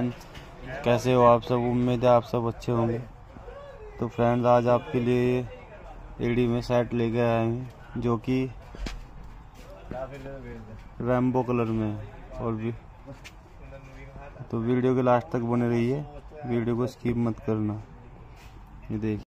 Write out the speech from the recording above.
Friend, कैसे हो आप सब? उम्मीद है आप सब अच्छे होंगे। तो फ्रेंड्स, आज आपके लिए एडी में सेट लेके आए हैं जो कि रेम्बो कलर में है। और भी तो वीडियो के लास्ट तक बने रहिए, वीडियो को स्किप मत करना। ये देखिए।